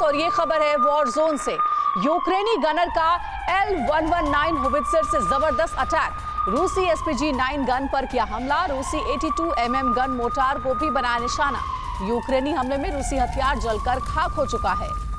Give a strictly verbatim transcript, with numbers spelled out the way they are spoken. वक्त और ये खबर है वॉर जोन से। यूक्रेनी गनर का L one one nine howitzer से जबरदस्त अटैक, रूसी S P G nine gun पर किया हमला, रूसी बयासी एम एम गन मोर्टार को भी बनाया निशाना। यूक्रेनी हमले में रूसी हथियार जलकर खाक हो चुका है।